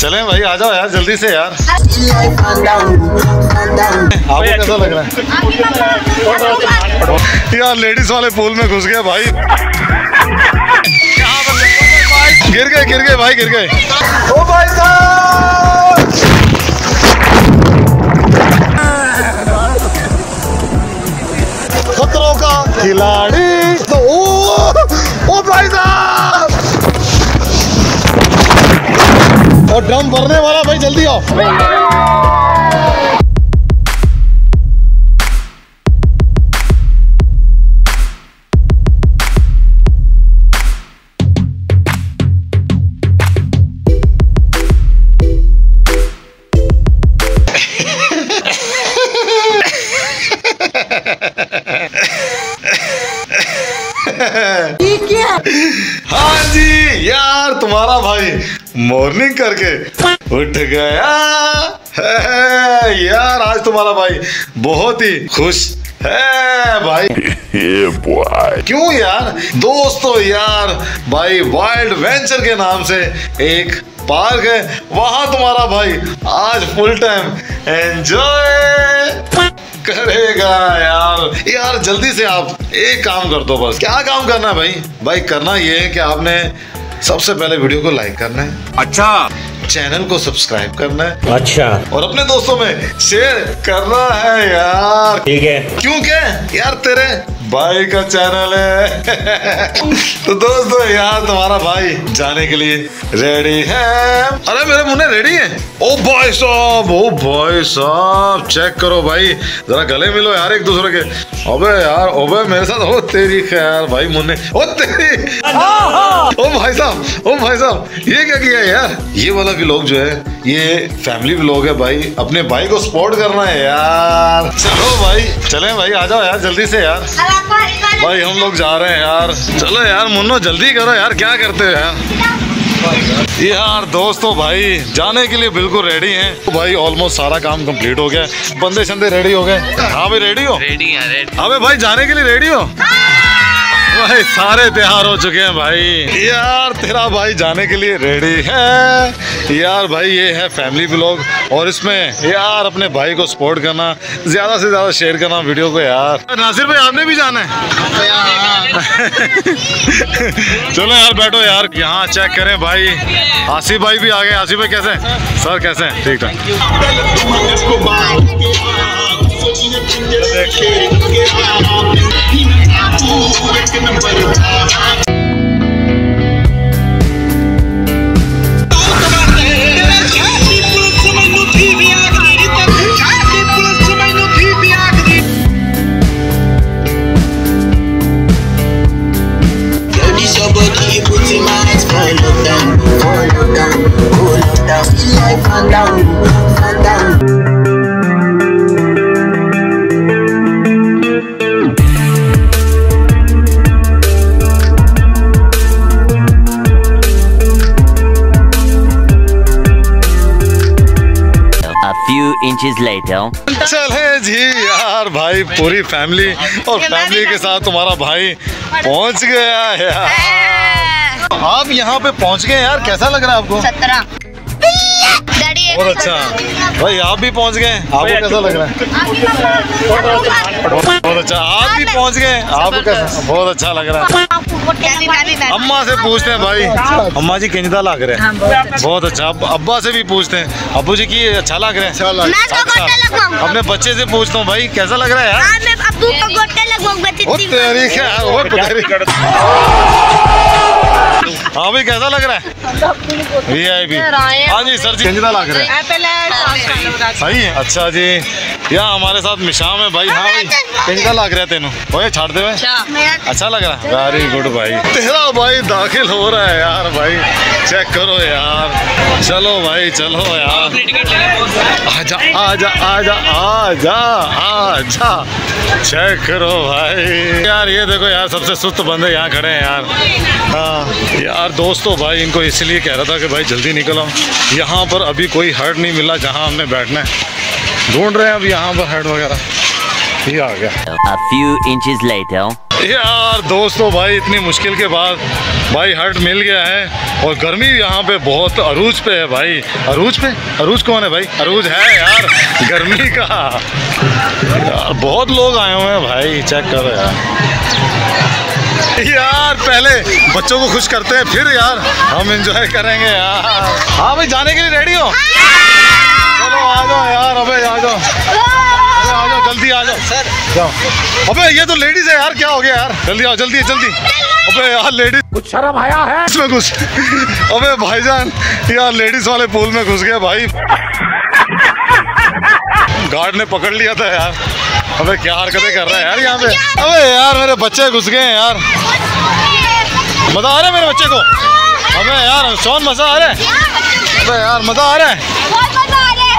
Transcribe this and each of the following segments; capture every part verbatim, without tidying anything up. चलें भाई आ जाओ यार जल्दी से यार। आपको कैसा लग रहा है यार? लेडीज वाले पूल में घुस गया भाई, गिर गए गिर गए भाई गिर गए। ओ भाई साहब खतरों का खिलाड़ी। ओ ओ भाई साहब, और ड्रम भरने वाला भाई जल्दी आओ। हाँ जी यार, तुम्हारा भाई मॉर्निंग करके उठ गया है यार। आज तुम्हारा भाई बहुत ही खुश है भाई। क्यों यार? दोस्तों यार भाई वाइल्ड वेंचर के नाम से एक पार्क है, वहां तुम्हारा भाई आज फुल टाइम एंजॉय करेगा यार। यार जल्दी से आप एक काम कर दो बस। क्या काम करना है भाई? भाई करना ये है कि आपने सबसे पहले वीडियो को लाइक करना है, अच्छा चैनल को सब्सक्राइब करना है, अच्छा और अपने दोस्तों में शेयर करना है यार। ठीक है, क्योंकि यार तेरे भाई का चैनल है। तो दोस्तों यार तुम्हारा भाई जाने के लिए रेडी है। अरे मेरे मुन्ने रेडी है। ओ भाई साहब, ओ भाई साहब चेक करो भाई, जरा गले मिलो यार एक दूसरे के। अबे यार अबे मेरे साथ हो तेरी खैर भाई मुन्ने, ओ तेरी। ओ भाई साहब, ओ भाई साहब ये क्या किया यार? ये वाला व्लॉग जो है ये फैमिली व्लॉग है भाई, अपने भाई को सपोर्ट करना है यार। चलो भाई चले भाई आ जाओ यार जल्दी से यार। भाई हम लोग जा रहे हैं यार। चलो यार मुन्नो जल्दी करो यार, क्या करते हो यार? यार दोस्तों भाई जाने के लिए बिल्कुल रेडी हैं। तो भाई ऑलमोस्ट सारा काम कंप्लीट हो गया, बंदे शंदे रेडी हो गए। हाँ भाई रेडी हो? रेडी है रेडी। अबे भाई जाने के लिए रेडी हो? भाई सारे तैयार हो चुके हैं भाई। यार तेरा भाई जाने के लिए रेडी है यार। भाई ये है फैमिली व्लॉग, और इसमें यार अपने भाई को सपोर्ट करना, ज्यादा से ज्यादा शेयर करना वीडियो को यार। नासिर भाई आपने भी जाना है? चलो यार बैठो यार। यहाँ चेक करें भाई, आसिफ भाई भी आ गए। आसिफ भाई कैसे हैं? सर कैसे हैं? ठीक ठाक। चले जी यार भाई पूरी फैमिली, और फैमिली के साथ तुम्हारा भाई पहुंच गया यार। आप यहाँ पे पहुंच गए यार, कैसा लग रहा है आपको? बहुत अच्छा भाई, आप भी पहुंच गए। आपको कैसा लग रहा है? बहुत अच्छा, आप भी पहुंच गए। आपको कैसा? बहुत अच्छा लग रहा है। अम्मा से पूछते हैं भाई, अम्मा जी किंजदा लग रहे हैं? बहुत अच्छा। अब अब्बा से भी पूछते हैं, अब्बू जी की अच्छा लग रहे हैं? अच्छा। अपने बच्चे से पूछता हूँ भाई कैसा लग रहा है यार? हाँ भाई कैसा लग रहा है? V I P. हाँ जी सर जी किंजदा लग रहे हैं? सही है। अच्छा जी यहाँ हमारे साथ मिशाम है भाई। हाँ भाई किंजदा लग रहा है तेनू? ओए छाड़ दे भाई। अच्छा लग रहा है? वेरी गुड भाई। तेरा भाई दाखिल हो रहा है यार भाई, चेक करो यार। चलो भाई चलो यार, आजा आजा आजा आजा आजा। चेक करो भाई यार, ये देखो यार सबसे सुस्त बंदे यहाँ खड़े हैं यार। हाँ यार दोस्तों भाई इनको इसलिए कह रहा था कि भाई जल्दी निकलो, यहाँ पर अभी कोई हर्ड नहीं मिला जहाँ हमने बैठना है। ढूंढ रहे हैं अब यहाँ पर हर्ड वगैरह, ये आ गया। A few inches later. यार दोस्तों भाई इतनी मुश्किल के बाद भाई हट मिल गया है। और गर्मी यहाँ पे बहुत अरूज पे है भाई। अरूज पे अरूज कौन है भाई? अरूज है यार गर्मी का यार। बहुत लोग आए हुए हैं भाई, चेक करो यार। यार पहले बच्चों को खुश करते हैं फिर यार हम एंजॉय करेंगे यार। हाँ भाई जाने के लिए रेडी हो? चलो आ जाओ यार, अबे आ जाओ, अबे आ जाओ, जल्दी आ जाओ सर जाओ। अबे ये तो लेडीज है यार, क्या हो गया यार? जल्दी आओ, जल्दी जल्दी। अबे यार लेडीज कुछ शर्म आया है इसमें कुछ। अबे भाईजान यार लेडीज वाले पूल में घुस गया भाई। गार्ड ने पकड़ लिया था यार। अबे क्या हरकतें कर रहा है यार यहाँ पे। अबे यार मेरे बच्चे घुस गए हैं यार। मजा आ रहा है मेरे बच्चे को? अबे यार सोन मजा आ रहा है। अबे यार मजा आ रहा है,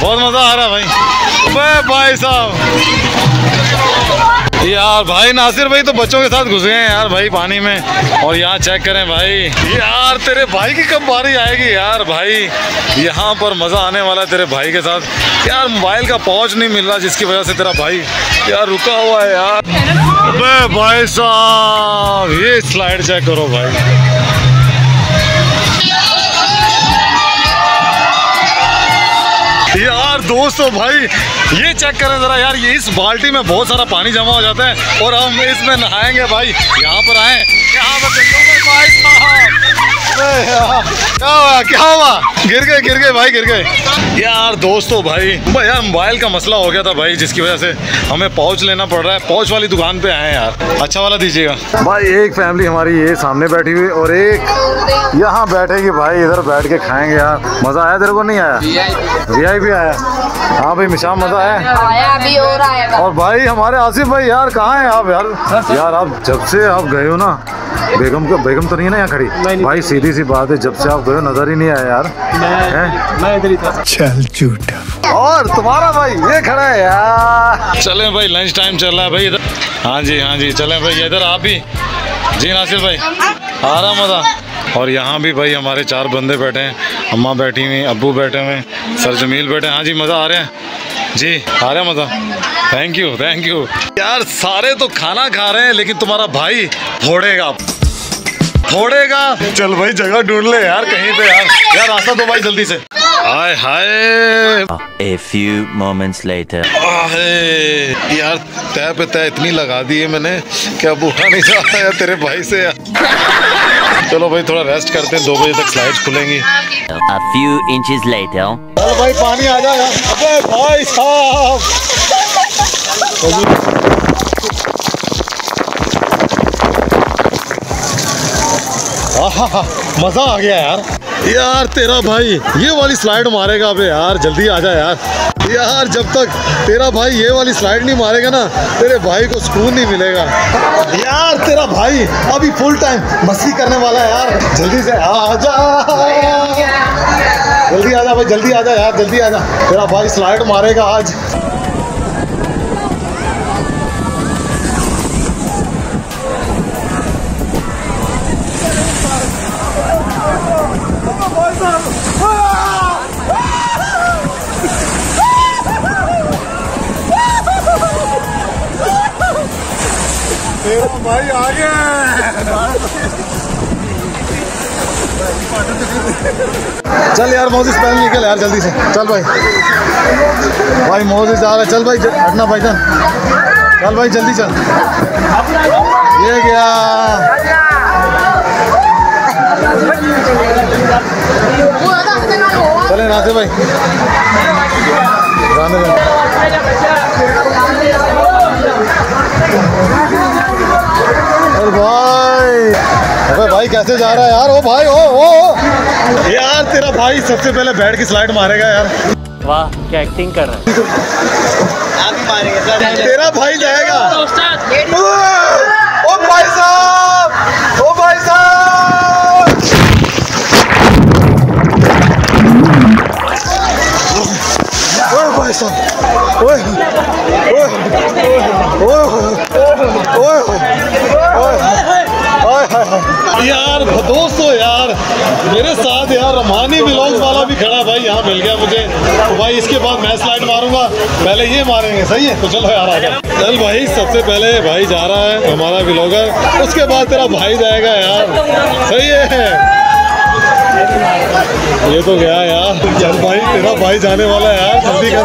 बहुत मजा आ रहा है भाई। अबे भाई साहब यार भाई नासिर भाई तो बच्चों के साथ घुस गए हैं यार भाई पानी में। और यहाँ चेक करें भाई, यार तेरे भाई की कब बारी आएगी यार भाई? यहाँ पर मज़ा आने वाला है तेरे भाई के साथ यार। मोबाइल का पहुँच नहीं मिल रहा जिसकी वजह से तेरा भाई यार रुका हुआ है यार। अबे भाई साहब ये स्लाइड चेक करो भाई। यार दोस्तों भाई ये चेक करें जरा यार, ये इस बाल्टी में बहुत सारा पानी जमा हो जाता है और हम इसमें नहाएंगे भाई। यहाँ पर आए, यहाँ पर भाई साहब क्या हुआ, क्या हुआ? गिर गए गिर गए भाई गिर गए। यार दोस्तों भाई भाई यार मोबाइल का मसला हो गया था भाई, जिसकी वजह से हमें पाउच लेना पड़ रहा है। पाउच वाली दुकान पे आए यार, अच्छा वाला दीजिएगा भाई। एक फैमिली हमारी ये सामने बैठी हुई और एक यहाँ बैठेगी भाई, इधर बैठ के खाएंगे यार। मजा आया तेरे को? नहीं आया? वी आई भी आया। हाँ भाई मिशाम मजा आया? आया भी और आया। और भाई हमारे आसिफ भाई यार कहाँ हैं आप यार? यार आप जब से आप गए हो ना, बेगम को बेगम तो नहीं है ना यहाँ खड़ी? नहीं भाई, सीधी सी बात है जब से आप गए हो नजर ही नहीं आया यार। मैं, मैं इधर ही था। चल झूठा। और तुम्हारा भाई ये खड़ा है यार। चले भाई लंच टाइम चल रहा है भाई इधर। हाँ जी हाँ जी चले भाई इधर आप ही जी नासिर भाई। आ रहा मजा। और यहाँ भी भाई हमारे चार बंदे बैठे हैं, अम्मा बैठी हुई, अब्बू बैठे हुए, सर जमील बैठे हैं। हाँ जी मज़ा आ रहा है जी, आ रहा है मज़ा। Thank you thank you. यार सारे तो खाना खा रहे हैं लेकिन तुम्हारा भाई फोड़ेगा फोड़ेगा। चल भाई जगह ढूंढ ले यार कहीं पे यार। यार रास्ता दो भाई जल्दी से। हाय हाय। A few moments later. यार तय पे तय इतनी लगा दी है मैंने कि अब उठा नहीं जा रहा यार तेरे भाई से यार। चलो भाई थोड़ा रेस्ट करते हैं, दो बजे तक स्लाइड्स खुलेंगी। A few inches later. चलो भाई पानी आ जाए। अबे भाई साहब मजा आ गया यार। यार तेरा भाई ये वाली स्लाइड मारेगा। अबे यार जल्दी आ जा यार। यार जब तक तेरा भाई ये वाली स्लाइड नहीं मारेगा ना, तेरे भाई को सुकून नहीं मिलेगा। यार तेरा भाई अभी फुल टाइम मस्ती करने वाला है यार। जल्दी से आ जा, जल्दी आ जा भाई, जल्दी आ जा यार, जल्दी आ जा। तेरा भाई स्लाइड मारेगा आज। भाई आ गया। चल यार मोजिस पहन निकल यार जल्दी से। चल भाई भाई मोजिस आ रहा है। चल भाई हटना भाई जान। चल भाई जल्दी चल। ये गया चले नाते भाई जाने दो। और भाई अबे भाई कैसे जा रहा है यार? ओ भाई ओ ओ यार तेरा भाई सबसे पहले बैठ के स्लाइड मारेगा यार। वाह क्या एक्टिंग कर रहा है। आप ही मारेंगे तेरा भाई जाएगा। ओ भाई साहब ओ भाई साहब ओ भाई साहब ओए ओए ओए ओए। यार दोस्तों यार मेरे साथ यहाँ रमानी ब्लॉग वाला भी खड़ा भाई, यहाँ मिल गया मुझे तो भाई। इसके बाद मैं स्लाइड मारूंगा, पहले ये मारेंगे, सही है? तो चलो यार आ जाओ। चल भाई, सबसे पहले भाई जा रहा है हमारा ब्लॉगर, उसके बाद तेरा भाई जाएगा यार, सही है? ये तो गया यार। चल भाई, तेरा भाई जाने वाला है यार, जल्दी कर।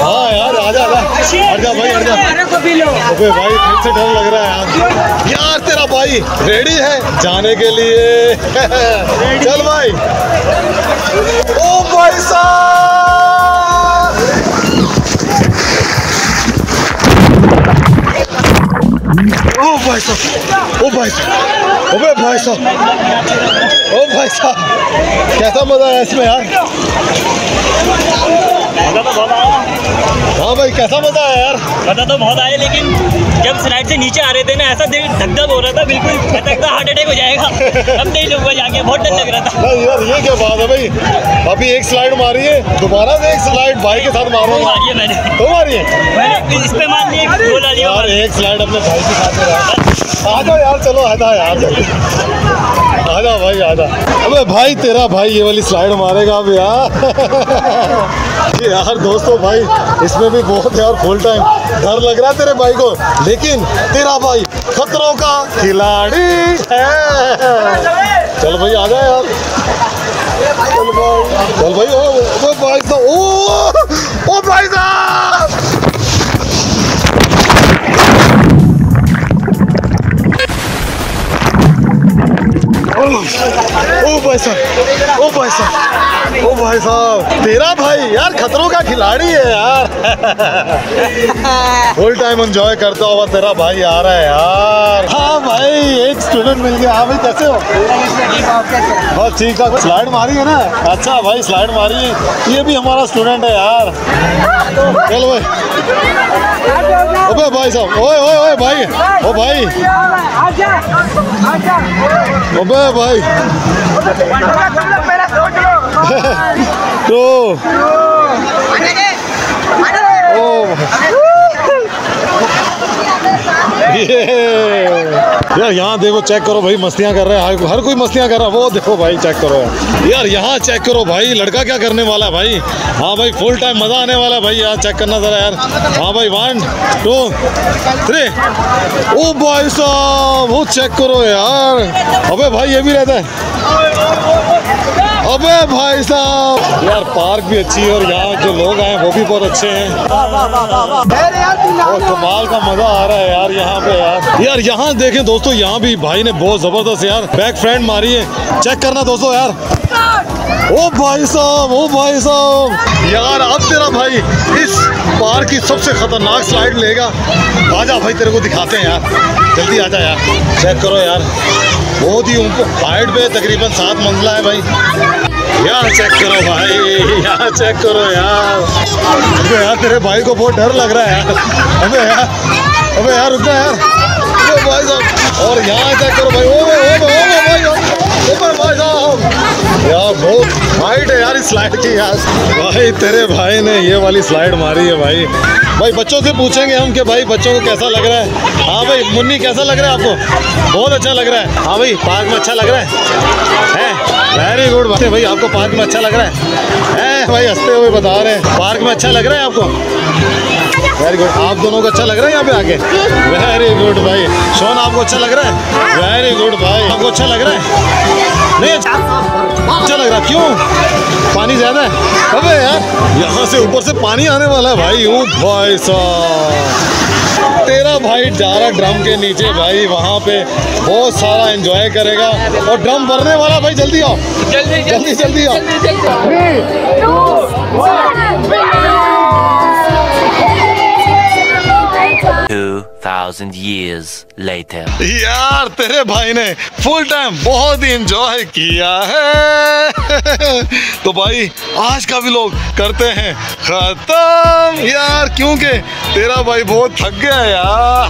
हाँ यार आजा आजा, हट जा भाई, हट जा। अबे भाई फिर से डर लग रहा है यार। यार तेरा भाई रेडी है जाने के लिए? चल भाई। ओ भाई साहब, ओ भाई साहब, ओ भाई साहब, अबे भाई साहब, ओ भाई साहब, कैसा मजा है इसमें यार? मजा तो बहुत आया। हाँ भाई, कैसा मजा आया यार? मजा तो बहुत आया, लेकिन जब स्लाइड से नीचे आ रहे थे ना, ऐसा दिल धक धक हो रहा था, बिल्कुल लगता हार्ट अटैक हो जाएगा। अब नहीं लूंगा जाके, बहुत डर लग रहा था यार। ये क्या बात है भाई, अभी एक स्लाइड मारी है, दोबारा से एक स्लाइड भाई के साथ मारो। मारी है मैंने, तो मारी है मैंने, इस पे मार ली यार, एक स्लाइड अपने भाई के साथ। आ जाओ यार, चलो आ जाओ यार, आजा भाई आजा। अबे भाई तेरा भाई ये वाली स्लाइड मारेगा अब यार। यार दोस्तों भाई, इसमें भी बहुत यार फुल टाइम डर लग रहा है तेरे भाई को, लेकिन तेरा भाई खतरों का खिलाड़ी है। चल भाई आजा यार, चल भाई, चल भाई। ओ ओ भाई तो ओ ओ भाई साहब, ओ भाई साहब, ओ भाई साहब, ओ भाई साहब, तेरा भाई यार खतरों का खिलाड़ी है यार। फुल टाइम एंजॉय करता हुआ तेरा भाई आ रहा है यार। हाँ भाई, एक स्टूडेंट मिल गया। हाँ भाई कैसे हो? बहुत ठीक ठाक। स्लाइड मारी है ना? अच्छा भाई स्लाइड मारी, ये भी हमारा स्टूडेंट है यार। चल भाई, अबे भाई साहब, ओए ओए ओए भाई, ओ भाई, अबे भाई तो यार यहाँ देखो, चेक करो भाई, मस्तियाँ कर रहे हैं, हर कोई मस्तियाँ कर रहा है। वो देखो भाई, चेक करो यार, यहाँ चेक करो भाई, लड़का क्या करने वाला है भाई। हाँ भाई फुल टाइम मज़ा आने वाला है भाई यार, चेक करना जरा यार। हाँ भाई, वन टू थ्री। ओ भाई साहब, वो चेक करो यार। अबे भाई ये भी रहता है। अबे भाई साहब यार, पार्क भी अच्छी है और यहाँ जो लोग आए वो भी बहुत अच्छे हैं, और कमाल का मजा आ रहा है यार यहाँ पे यार। यार यहाँ देखें दोस्तों, यहाँ भी भाई ने बहुत जबरदस्त यार बैक फ्रेंड मारी है, चेक करना दोस्तों यार। ओ भाई साहब, ओ भाई साहब, यार अब तेरा भाई इस पार्क की सबसे खतरनाक स्लाइड लेगा। आजा भाई, तेरे को दिखाते हैं यार, जल्दी आजा यार। चेक करो यार, बहुत ही ऊपर हाइट पे, तकरीबन सात मंजिला है भाई। यार चेक करो भाई, यार चेक करो यार। अबे यार तेरे भाई को बहुत डर लग रहा है यार। अबे यार, अबे यार रुकना यार, अबे भाई साहब। और यहाँ चेक करो भाई, ओबे ओबे ओबे भाई, ओबे भाई साहब, यार बहुत हाइट है यार इस स्लाइड की यार। भाई तेरे भाई ने ये वाली स्लाइड मारी है भाई। भाई बच्चों से पूछेंगे हम कि भाई बच्चों को कैसा लग रहा है। हाँ भाई मुन्नी, कैसा लग रहा है आपको? बहुत अच्छा लग रहा है। हाँ भाई, पार्क में अच्छा लग रहा है, है? वेरी गुड बात है भाई, आपको पार्क में अच्छा लग रहा है, है? भाई हंसते हुए बता रहे हैं, पार्क में अच्छा लग रहा है आपको? Very good. आप दोनों को अच्छा लग रहा है यहाँ पे आके? वेरी गुड भाई। सोन, आपको अच्छा लग रहा है? वेरी गुड भाई। आपको अच्छा लग रहा है? नहीं अच्छा लग रहा, क्यों? पानी ज़्यादा है? अबे यार यहाँ से ऊपर से पानी आने वाला है भाई। ओ भाई साहब, तेरा भाई जा रहा ड्रम के नीचे भाई, वहाँ पे बहुत सारा एंजॉय करेगा। और ड्रम भरने वाला भाई, जल्दी आओ, जल्दी जल्दी जल्दी आओ। two thousand years later. यार तेरे भाई ने फुल टाइम बहुत ही एंजॉय किया है। तो भाई आज का व्लॉग करते हैं खत्म यार, क्योंकि तेरा भाई बहुत थक गया यार।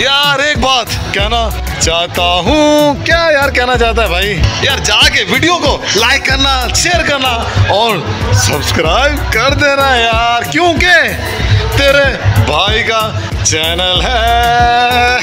यार एक बात कहना चाहता हूँ, क्या यार कहना चाहता है भाई? यार जाके वीडियो को लाइक करना, शेयर करना और सब्सक्राइब कर देना यार, क्योंकि तेरे भाई का चैनल है।